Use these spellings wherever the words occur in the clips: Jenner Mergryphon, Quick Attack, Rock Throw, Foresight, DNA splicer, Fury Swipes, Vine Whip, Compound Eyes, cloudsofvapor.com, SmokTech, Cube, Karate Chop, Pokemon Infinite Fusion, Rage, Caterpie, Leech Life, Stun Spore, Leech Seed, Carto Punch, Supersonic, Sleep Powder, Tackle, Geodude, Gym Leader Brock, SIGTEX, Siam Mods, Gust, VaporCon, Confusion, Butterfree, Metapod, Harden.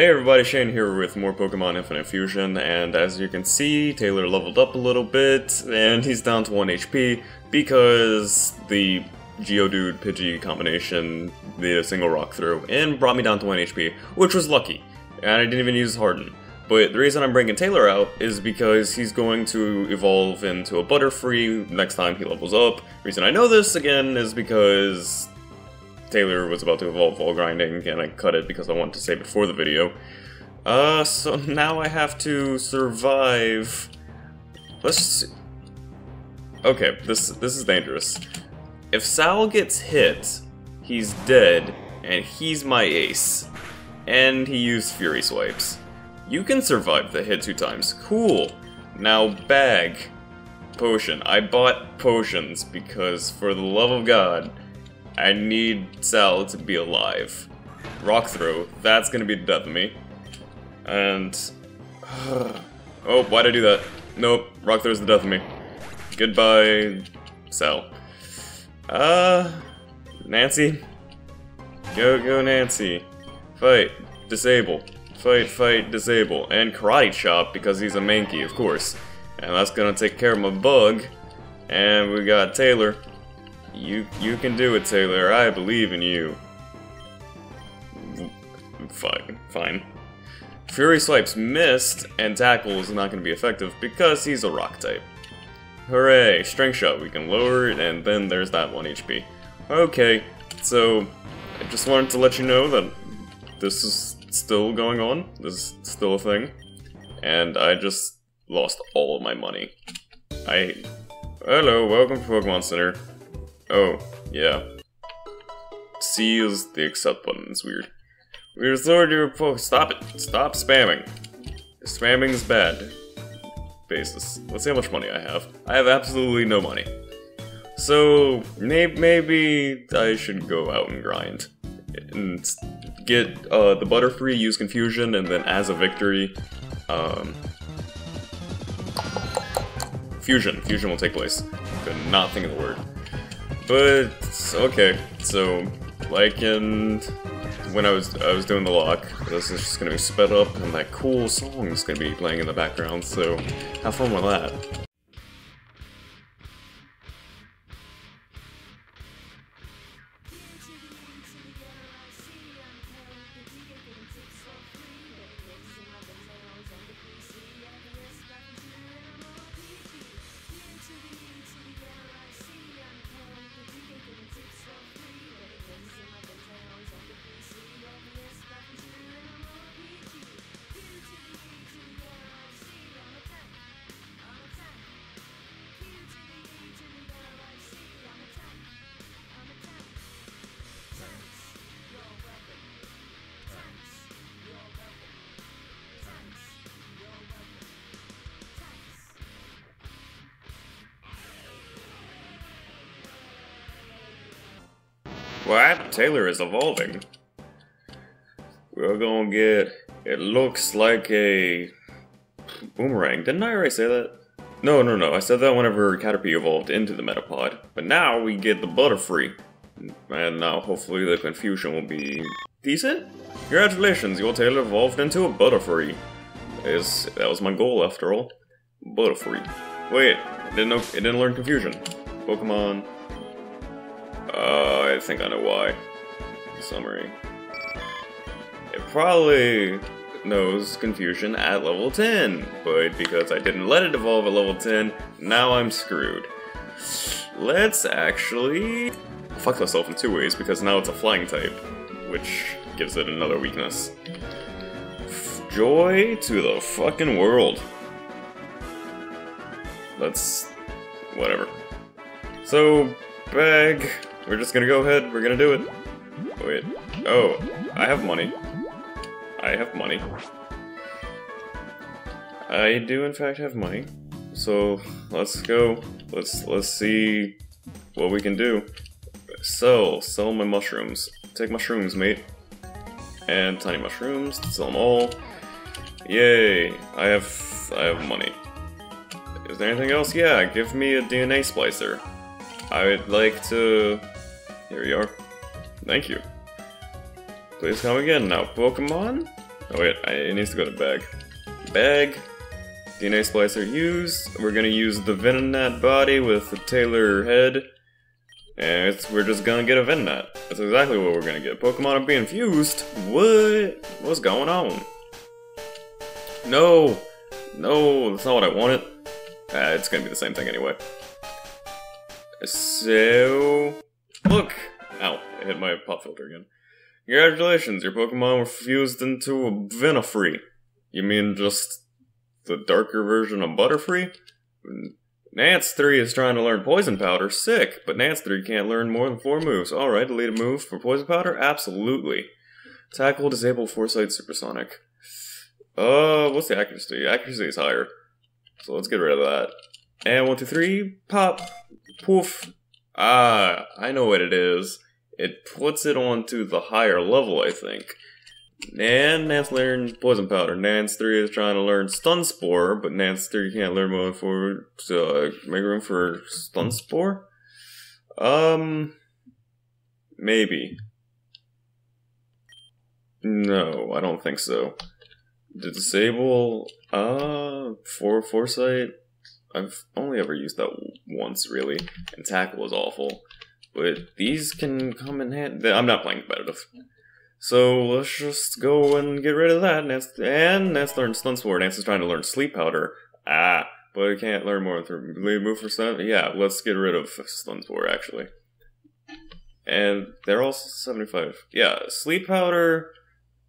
Hey everybody, Shane here with more Pokemon Infinite Fusion, and as you can see, Taylor leveled up a little bit, and he's down to 1 HP because the Geodude-Pidgey combination did a single Rock Throw and brought me down to 1 HP, which was lucky, and I didn't even use Harden. But the reason I'm bringing Taylor out is because he's going to evolve into a Butterfree next time he levels up. The reason I know this, again, is because Taylor was about to evolve while grinding, and I cut it because I wanted to save it for the video. So now I have to survive. Let's see. Okay, this is dangerous. If Sal gets hit, he's dead, and he's my ace. And he used Fury Swipes. You can survive the hit 2 times. Cool. Now bag. Potion. I bought potions because, for the love of God, I need Sal to be alive. Rock Throw, that's gonna be the death of me. And oh, why'd I do that? Nope, Rock Throw's the death of me. Goodbye, Sal. Nancy? Go Nancy. Fight. Disable. Fight, disable. And Karate Chop, because he's a Mankey, of course. And that's gonna take care of my bug. And we got Taylor. You can do it, Taylor. I believe in you. Fine. Fury Swipes missed, and Tackle is not going to be effective because he's a rock type. Hooray! Strength Shot. We can lower it, and then there's that 1 HP. Okay, so I just wanted to let you know that this is still going on. This is still a thing. And I just lost all of my money. Hello, welcome to Pokemon Center. Oh, yeah. C is the accept button, it's weird. We restored your Pokemon. Stop it! Stop spamming! Spamming is bad. Basis. Let's see how much money I have. I have absolutely no money. So, maybe I should go out and grind. And get the Butterfree, use Confusion, and then as a victory, Fusion. Fusion will take place. Could not think of the word. But, okay, so, like in, when I was doing the lock, this is just gonna be sped up, and that cool song is gonna be playing in the background, so have fun with that. What? Taylor is evolving. We're gonna get... It looks like a boomerang. Didn't I already say that? No. I said that whenever Caterpie evolved into the Metapod. But now we get the Butterfree. And now hopefully the Confusion will be decent? Congratulations, your Taylor evolved into a Butterfree. That was my goal after all. Butterfree. Wait, it didn't learn Confusion. Pokemon... I think I know why. Summary. It probably knows Confusion at level 10, but because I didn't let it evolve at level 10, now I'm screwed. Let's actually fuck myself in 2 ways, because now it's a flying type, which gives it another weakness. Joy to the fucking world. Whatever. So, bag. We're just gonna go ahead, we're gonna do it. Wait, oh, I have money. I do in fact have money. So, let's go, let's see what we can do. Sell my mushrooms. Take mushrooms, mate. And tiny mushrooms, sell them all. Yay, I have money. Is there anything else? Yeah, give me a DNA splicer. I would like to... Here we are. Thank you. Please come again now, Pokemon? Oh wait, it needs to go to bag. Bag. DNA splicer used. We're gonna use the Venonat body with the Taylor head. And we're just gonna get a Venonat. That's exactly what we're gonna get. Pokemon are being fused. What? What's going on? No! No, that's not what I wanted. It's gonna be the same thing anyway. So... Look! Ow, I hit my pop filter again. Congratulations, your Pokemon were fused into a VenoFree. You mean just the darker version of Butterfree? Nance 3 is trying to learn Poison Powder, sick, but Nance 3 can't learn more than 4 moves. Alright, delete a move for Poison Powder? Absolutely. Tackle, Disable, Foresight, Supersonic. What's the accuracy? Accuracy is higher. So let's get rid of that. And 1, 2, 3, pop, poof. Ah, I know what it is. It puts it onto the higher level, I think. And Nance learned Poison Powder. Nance 3 is trying to learn Stun Spore, but Nance 3 can't learn more for, so make room for Stun Spore? Maybe. No, I don't think so. Disable, for Foresight? I've only ever used that once, really, and Tackle was awful. But these can come in handy. I'm not playing competitive. So let's just go and get rid of that. And Nance learned Stun Spore. Nance is trying to learn Sleep Powder. Ah, but it can't learn more through move for seven. Yeah, let's get rid of Stun Spore, actually. And they're all 75. Yeah, Sleep Powder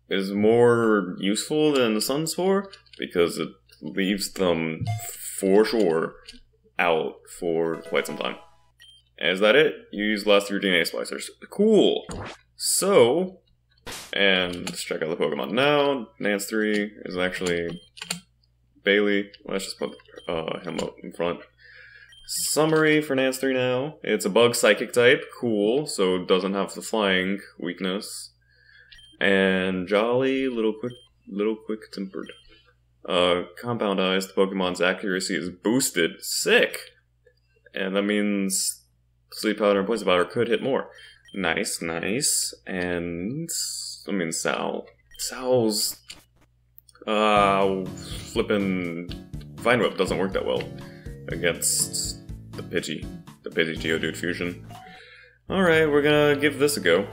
is more useful than the Stun Spore because it leaves them, for sure, out for quite some time. And is that it? You use the last 3 DNA splicers. Cool! So, and let's check out the Pokemon now. Nance 3 is actually Bailey. Let's just put him up in front. Summary for Nance 3 now. It's a bug psychic type. Cool. So it doesn't have the flying weakness. And jolly, little quick tempered. Compound Eyes, the Pokemon's accuracy is boosted. Sick! And that means Sleep Powder and Poison Powder could hit more. Nice, nice. And... I mean, Sal. Sal's... flippin' Vine Whip doesn't work that well against the Pidgey. The Pidgey Geodude fusion. Alright, we're gonna give this a go.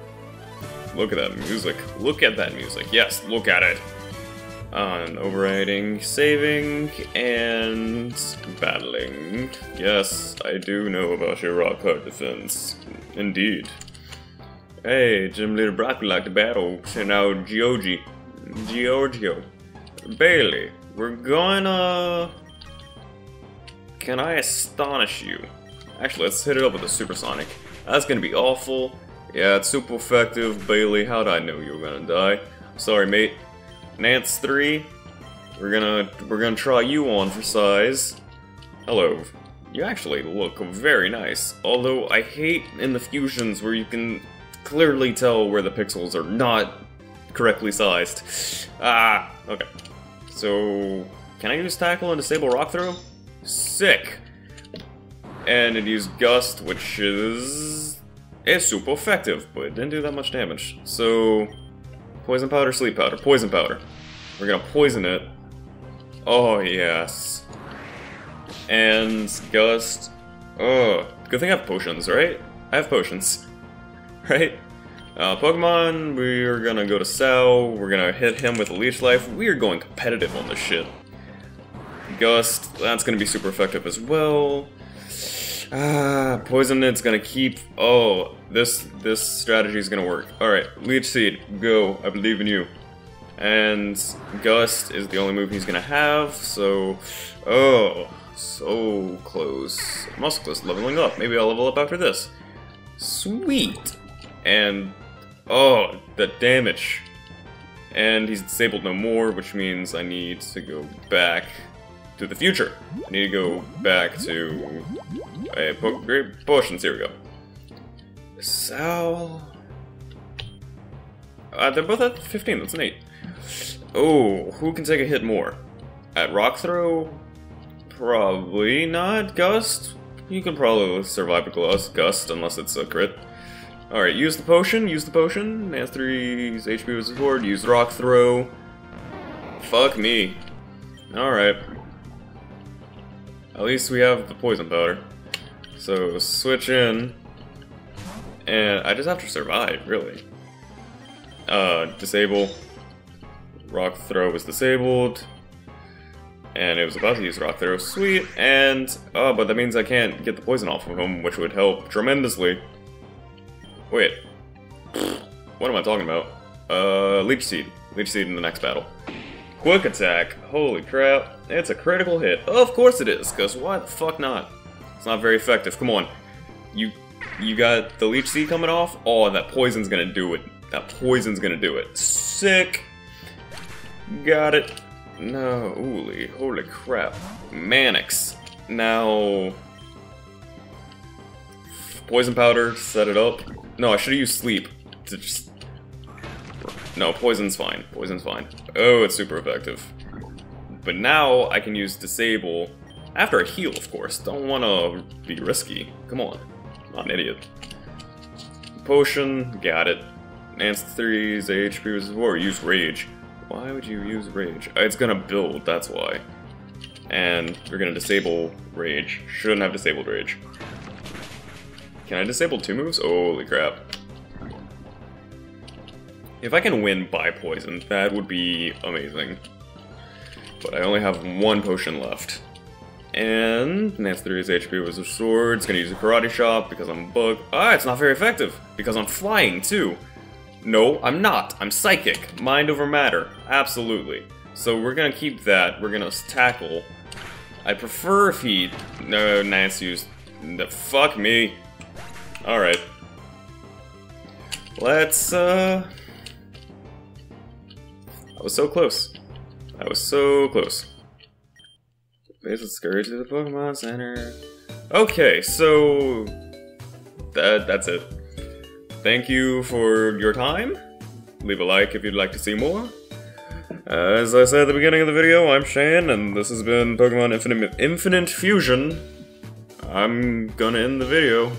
Look at that music. Look at that music. Yes, look at it. On overriding, saving, and battling. Yes, I do know about your rock hard defense. Indeed. Hey, Gym Leader Brock would like to battle. Send out Giorgio. Bailey, we're gonna... Can I astonish you? Actually, let's hit it up with a supersonic. That's gonna be awful. Yeah, it's super effective. Bailey, how'd I know you were gonna die? Sorry, mate. Nance 3, we're gonna try you on for size. Hello. You actually look very nice. Although I hate in the fusions where you can clearly tell where the pixels are not correctly sized. Ah, okay. So can I use Tackle and Disable Rock Throw? Sick. And it used Gust, which is super effective, but it didn't do that much damage. So Poison Powder, Sleep Powder, Poison Powder. We're gonna poison it. Oh, yes. And Gust. Oh, good thing I have potions, right? I have potions. Right? Pokemon, we're gonna go to Sal. We're gonna hit him with a Leech Life. We're going competitive on this shit. Gust, that's gonna be super effective as well. Ah, poison, it's gonna keep... Oh, this strategy is gonna work. Alright, Leech Seed, go, I believe in you. And Gust is the only move he's gonna have, so... Oh, so close. I'm also close to leveling up. Maybe I'll level up after this. Sweet! And... Oh, the damage. And he's disabled no more, which means I need to go back to the future. I need to go back to... Great potions, here we go. Sal... they're both at 15, that's neat. Oh, who can take a hit more? At Rock Throw? Probably not. Gust? You can probably survive a Gust, unless it's a crit. Alright, use the potion, use the potion. Nance 3's HP was restored, use Rock Throw. Fuck me. Alright. At least we have the Poison Powder. So, switch in. And I just have to survive, really. Disable. Rock Throw was disabled. And it was about to use Rock Throw. Sweet! And, oh, but that means I can't get the poison off of him, which would help tremendously. Wait. What am I talking about? Leech Seed. Leech Seed in the next battle. Quick Attack. Holy crap. It's a critical hit. Of course it is, because why the fuck not? It's not very effective. Come on. You got the Leech Seed coming off? Oh, that poison's gonna do it. That poison's gonna do it. Sick! Got it. No, ooh, holy crap. Manix. Now... Poison Powder, set it up. No, I should've used Sleep to just... No, Poison's fine. Poison's fine. Oh, it's super effective. But now, I can use Disable. After a heal, of course. Don't wanna be risky. Come on. I'm not an idiot. Potion, got it. Nance 3's HP was 4. Use Rage. Why would you use Rage? It's gonna build, that's why. And we're gonna disable Rage. Shouldn't have disabled Rage. Can I disable 2 moves? Holy crap. If I can win by poison, that would be amazing. But I only have 1 potion left. And Nance 3's HP was restored. It's gonna use a Karate Chop because I'm bug. Ah, it's not very effective because I'm flying too. No, I'm not. I'm psychic. Mind over matter. Absolutely. So we're gonna keep that. We're gonna tackle. I prefer if he... No, Nance used... Fuck me. Alright. Let's, I was so close. I was so close. Let's scurry to the Pokemon Center. Okay, so... That's it. Thank you for your time. Leave a like if you'd like to see more. As I said at the beginning of the video, I'm Shane, and this has been Pokemon Infinite Fusion. I'm gonna end the video.